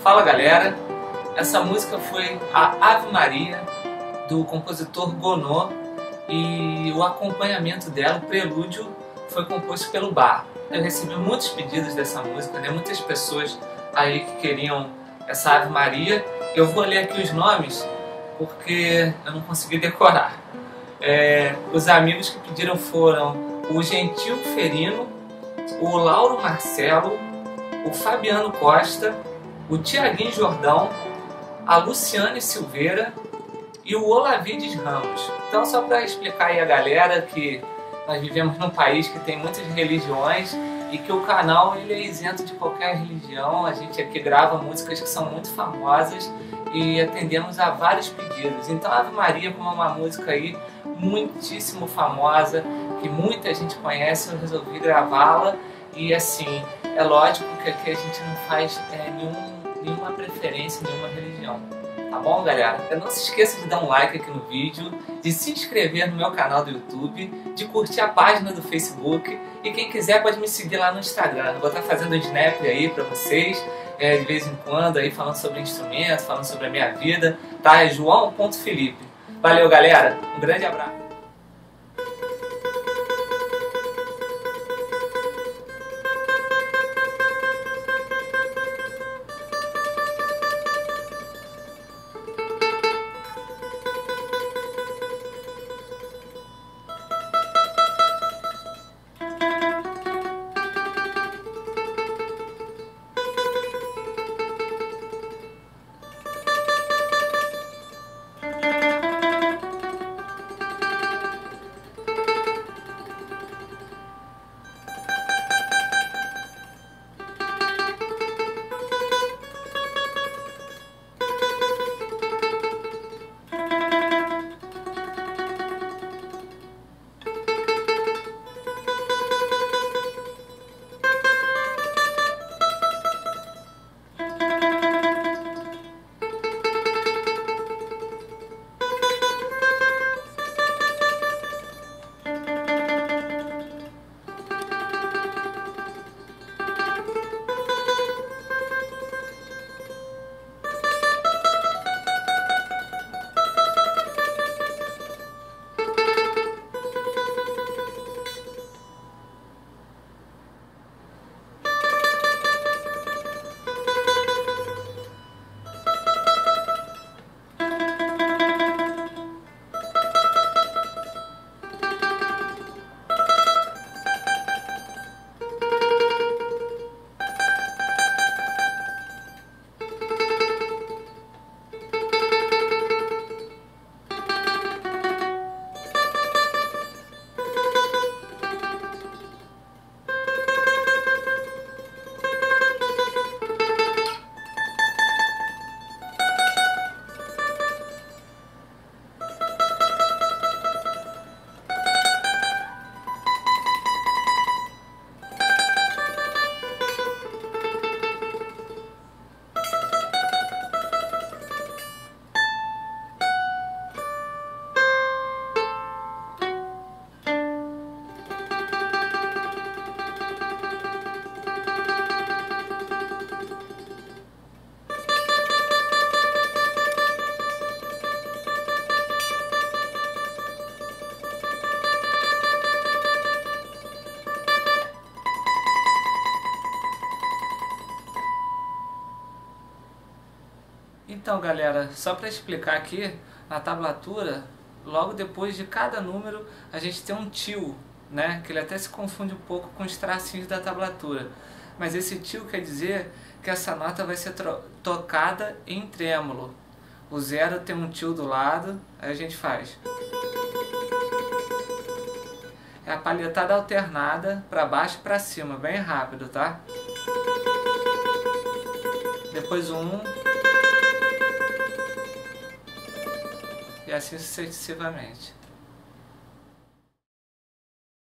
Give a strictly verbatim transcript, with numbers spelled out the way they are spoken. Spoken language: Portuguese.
Fala galera, essa música foi a Ave Maria do compositor Gounod e o acompanhamento dela, o prelúdio, foi composto pelo Bach. Eu recebi muitos pedidos dessa música, né? Muitas pessoas aí que queriam essa Ave Maria. Eu vou ler aqui os nomes porque eu não consegui decorar. É, os amigos que pediram foram o Gentil Ferino, o Lauro Marcelo, o Fabiano Costa, o Tiaguinho Jordão, a Luciane Silveira e o Olavides Ramos. Então, só para explicar aí a galera que nós vivemos num país que tem muitas religiões e que o canal ele é isento de qualquer religião. A gente aqui grava músicas que são muito famosas e atendemos a vários pedidos. Então, Ave Maria, como é uma música aí muitíssimo famosa, que muita gente conhece, eu resolvi gravá-la e assim... É lógico que aqui a gente não faz é, nenhum, nenhuma preferência, nenhuma religião, tá bom galera? Então não se esqueça de dar um like aqui no vídeo, de se inscrever no meu canal do YouTube, de curtir a página do Facebook e quem quiser pode me seguir lá no Instagram. Eu vou estar fazendo um snap aí pra vocês, é, de vez em quando, aí falando sobre instrumentos, falando sobre a minha vida, tá? É João Felippe. Valeu galera, um grande abraço! Então, galera, só para explicar aqui, na tablatura, logo depois de cada número, a gente tem um til, né? Que ele até se confunde um pouco com os tracinhos da tablatura. Mas esse til quer dizer que essa nota vai ser tocada em trêmulo. O zero tem um til do lado, aí a gente faz. É a palhetada alternada para baixo e para cima, bem rápido, tá? Depois um. E assim sucessivamente.